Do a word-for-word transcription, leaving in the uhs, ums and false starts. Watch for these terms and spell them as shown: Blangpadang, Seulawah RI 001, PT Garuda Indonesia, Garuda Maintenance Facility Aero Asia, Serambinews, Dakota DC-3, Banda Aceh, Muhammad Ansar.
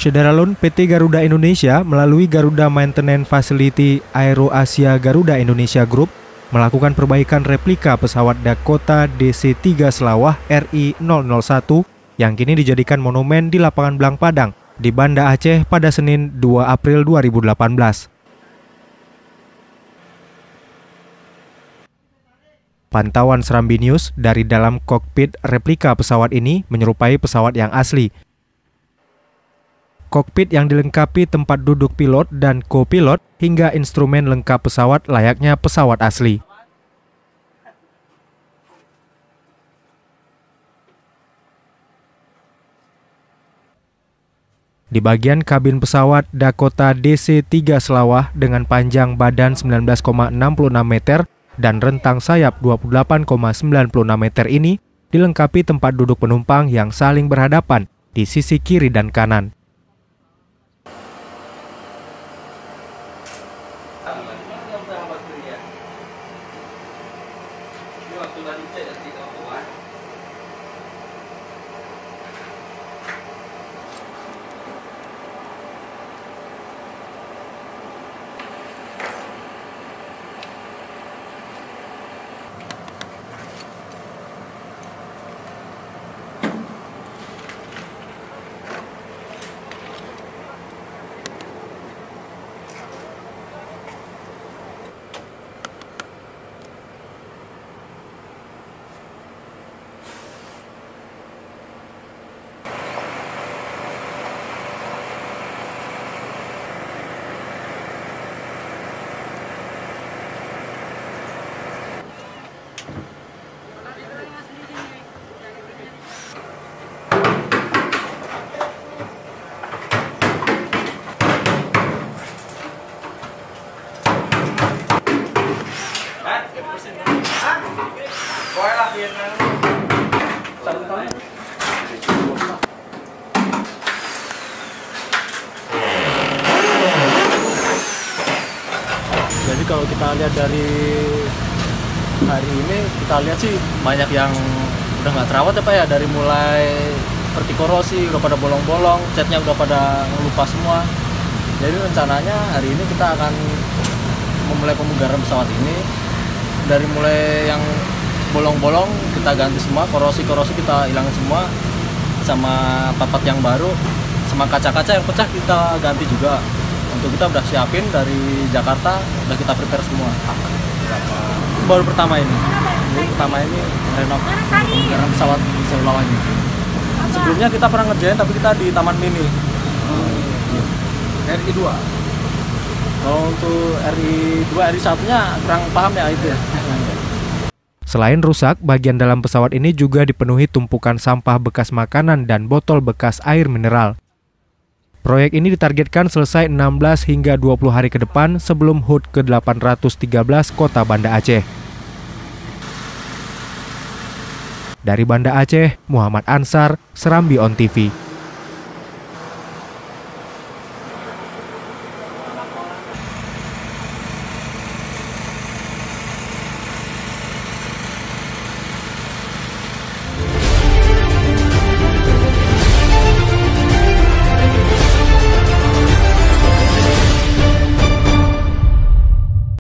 Saudara Lun, P T Garuda Indonesia melalui Garuda Maintenance Facility Aero Asia Garuda Indonesia Group melakukan perbaikan replika pesawat Dakota D C tiga Seulawah R I nol nol satu yang kini dijadikan monumen di lapangan Blangpadang di Banda Aceh pada Senin dua April dua ribu delapan belas. Pantauan Serambinews dari dalam kokpit replika pesawat ini menyerupai pesawat yang asli. Kokpit yang dilengkapi tempat duduk pilot dan kopilot hingga instrumen lengkap pesawat layaknya pesawat asli. Di bagian kabin pesawat Dakota D C tiga Seulawah dengan panjang badan sembilan belas koma enam enam meter dan rentang sayap dua puluh delapan koma sembilan enam meter ini dilengkapi tempat duduk penumpang yang saling berhadapan di sisi kiri dan kanan. Jadi kalau kita lihat dari hari ini, kita lihat sih banyak yang udah nggak terawat ya Pak ya. Dari mulai seperti korosi, udah pada bolong-bolong, catnya udah pada ngelupa semua. Jadi rencananya hari ini kita akan memulai pemugaran pesawat ini. Dari mulai yang bolong-bolong kita ganti semua, korosi-korosi kita hilangin semua, sama papat yang baru, sama kaca-kaca yang pecah kita ganti juga. Untuk kita udah siapin dari Jakarta, udah kita prepare semua. Baru pertama ini, ini pertama ini renov pemugaran pesawat di Seulawah ini. Sebelumnya kita pernah ngerjain tapi kita di Taman Mini. Hmm. R I dua. Kalau untuk R I dua, R I satu-nya kurang paham ya itu ya. Selain rusak, bagian dalam pesawat ini juga dipenuhi tumpukan sampah bekas makanan dan botol bekas air mineral. Proyek ini ditargetkan selesai enam belas hingga dua puluh hari ke depan sebelum H U T ke delapan ratus tiga belas Kota Banda Aceh. Dari Banda Aceh, Muhammad Ansar, Serambi on T V.